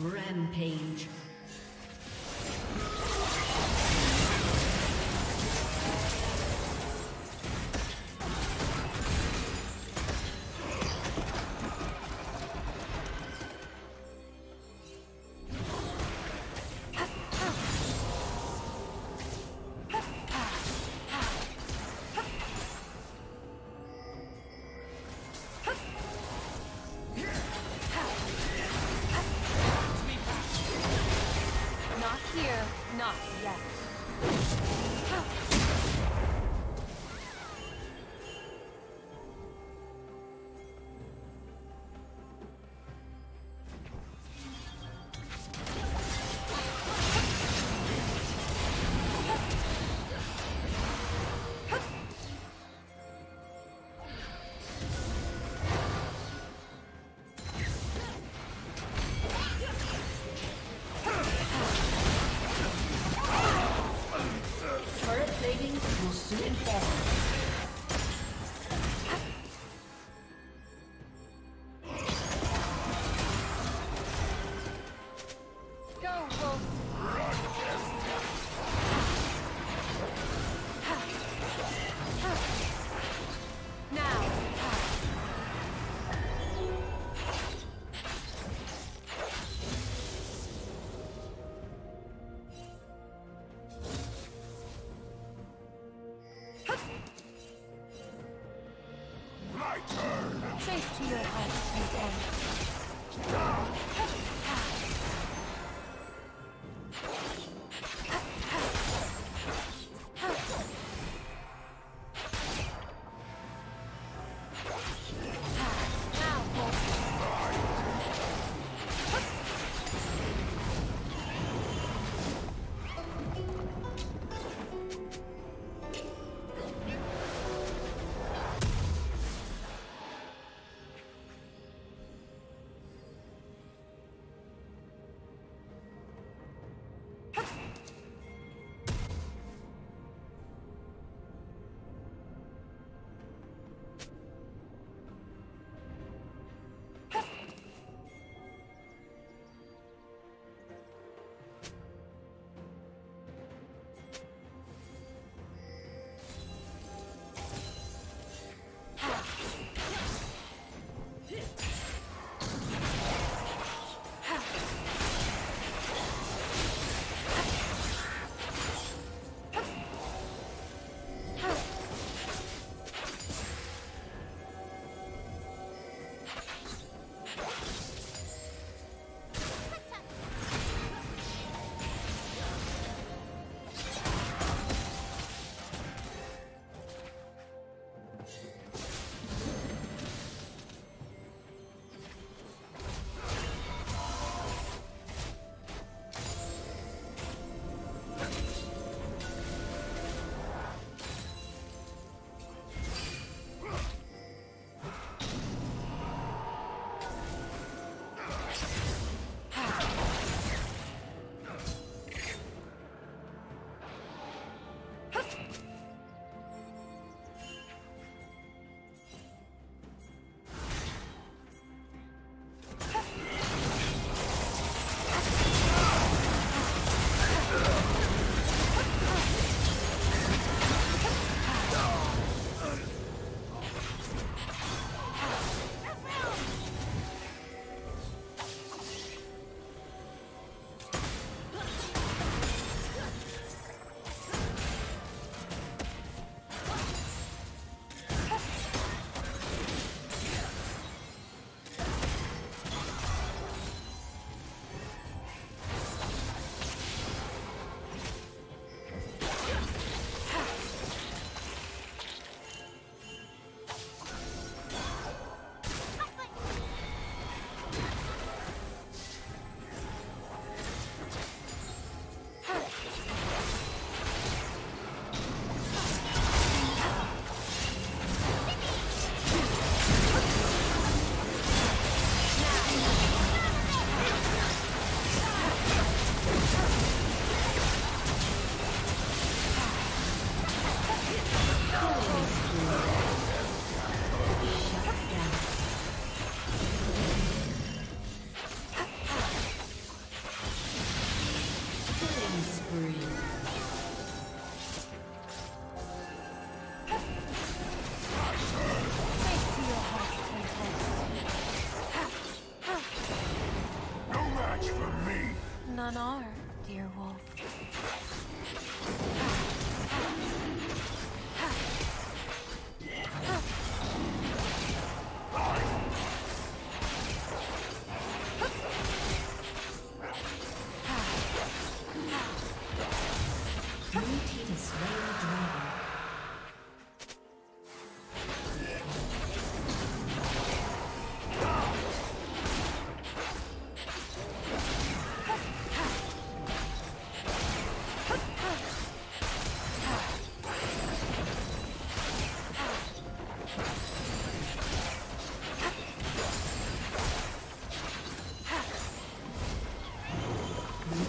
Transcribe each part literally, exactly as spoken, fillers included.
Rampage.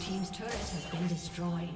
team's turret has been destroyed.